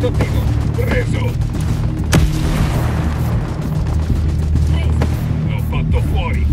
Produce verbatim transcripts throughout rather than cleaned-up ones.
contigo. ¡Preso! Lo fatto fuori.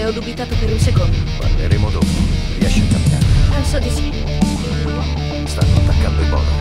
Ho dubitato per un secondo. Parleremo dopo. Riesci a camminare? Penso di sì. Stanno attaccando i Bodark.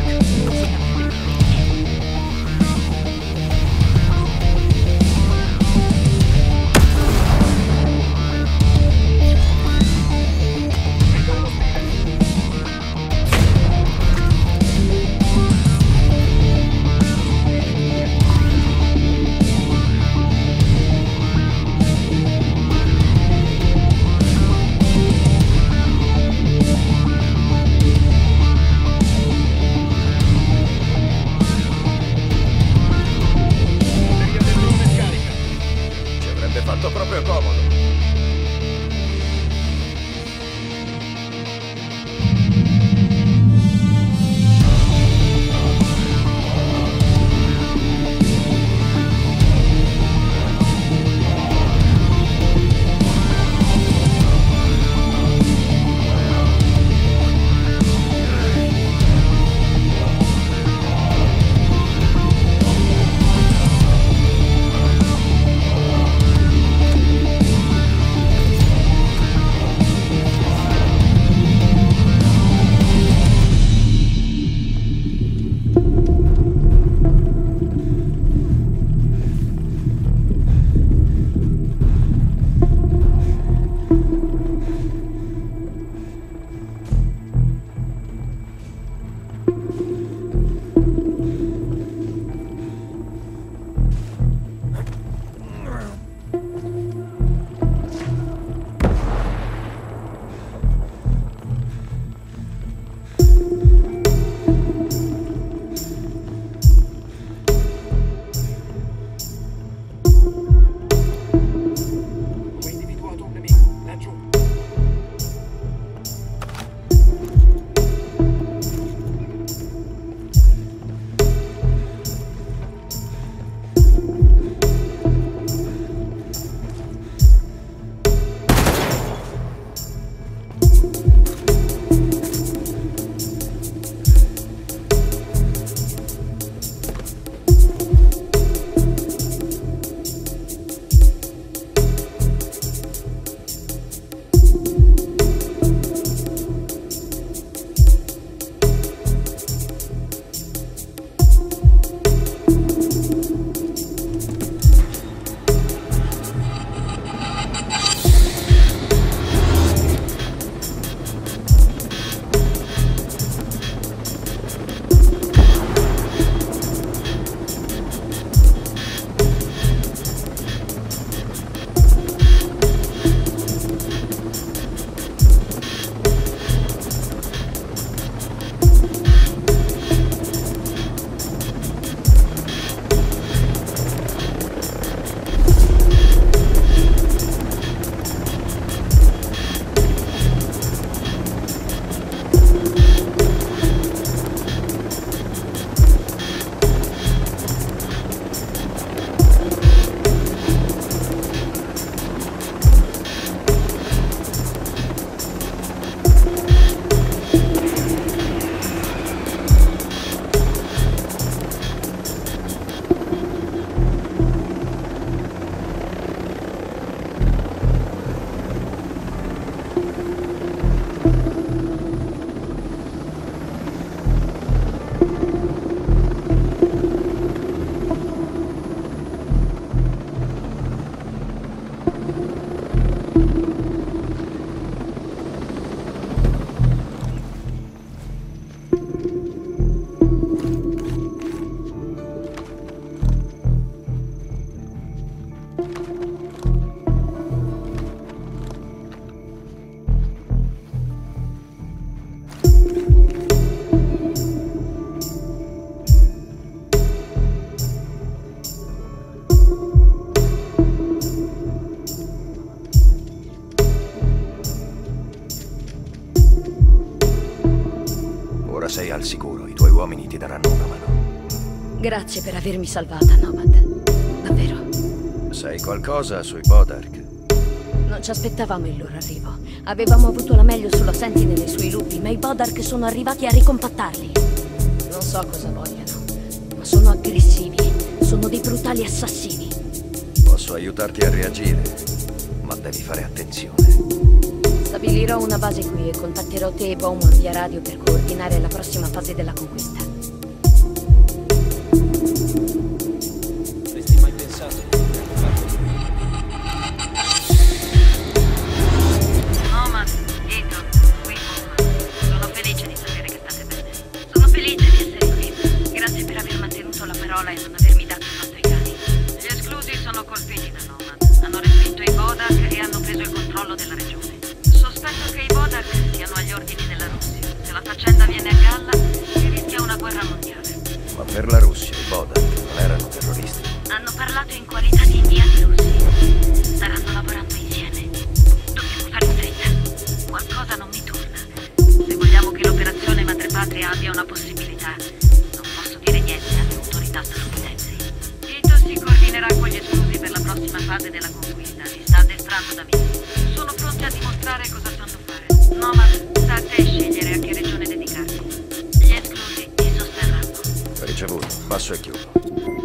uomini ti daranno una mano. Grazie per avermi salvata, Nomad. Davvero. Sai qualcosa sui Bodark? Non ci aspettavamo il loro arrivo. Avevamo avuto la meglio sulla Sentinel e nei suoi lupi, ma i Bodark sono arrivati a ricompattarli. Non so cosa vogliano, ma sono aggressivi. Sono dei brutali assassini. Posso aiutarti a reagire, ma devi fare attenzione. Stabilirò una base qui e contatterò te e Bowman via radio per coordinare la prossima fase della conquista. Avresti mai pensato? Nomad, Ethan, qui Bowman. Sono felice di sapere che state bene. Sono felice di essere qui. Grazie per aver mantenuto la parola e non avermi dato i vostri cani. Gli esclusi sono colpiti da Nomad. Hanno respinto i Bodark e hanno preso il controllo della regione. Sospetto che i Bodark siano agli ordini della Russia. Se la faccenda viene a galla, si rischia una guerra mondiale. Ma per la Russia i Bodark non erano terroristi. Hanno parlato in qualità di inviati russi. Staranno lavorando insieme. Dobbiamo fare in fretta. Qualcosa non mi torna. Se vogliamo che l'operazione Madrepatria abbia una possibilità, non posso dire niente alle autorità statunitensi. Tito si coordinerà con gli esclusi per la prossima fase della conquista. Si sta addestrando da me. Sono pronti a dimostrare cosa sanno fare. Nomad, sta a te scegliere a che regione dedicarti. Gli esclusi ti sosterranno. Ricevuto, passo e chiudo.